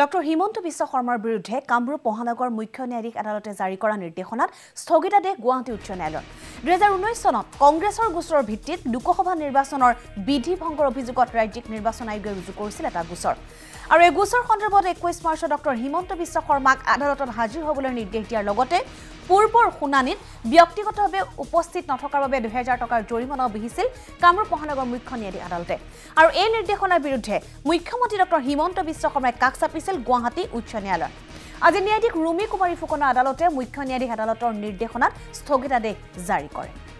Dr. Himanta Biswa Sarmar বিৰুদ্ধে কামৰূপ মহানগৰ মুখ্য ন্যায়াধীশ আদালতে জাৰি কৰা নিৰ্দেশনাত স্থগিতাদেশ গুৱাহাটী উচ্চ ন্যায়ালয়ত 2019 চনত কংগ্ৰেছৰ গোচৰৰ ভিত্তিত লোকসভা নিৰ্বাচনৰ বিধি ভংগৰ অভিযোগত ৰাজ্যিক নিৰ্বাচন আয়োগে ৰুজু কৰিছিল এটা গোচৰ আৰু এই গোচৰ সন্দৰ্ভত 21 মাৰ্চত ডক্টৰ হিমন্ত বিশ্ব শৰ্মাক আদালতত হাজিৰ হ'বলৈ নিৰ্দেশ দিয়াৰ লগতে পূৰ্বৰ শুনানিত ব্যক্তিগতভাৱে উপস্থিত নথকাৰ বাবে 2000 টকাৰ জৰিমনা বিহিছিল কামৰূপ মহানগৰ মুখ্য ন্যায়াধীশ আদালতে আৰু এই নিৰ্দেশনাৰ বিৰুদ্ধে মুখ্যমন্ত্ৰী ডক্টৰ হিমন্ত বিশ্ব শৰ্মাই কাকচাপি Guwahati Uchcha Nyayalaye. As in Rumi Kumari Fukona Adalote, Mukhya Adalat or Nirdeshonat, Sthogitadesh jari kore.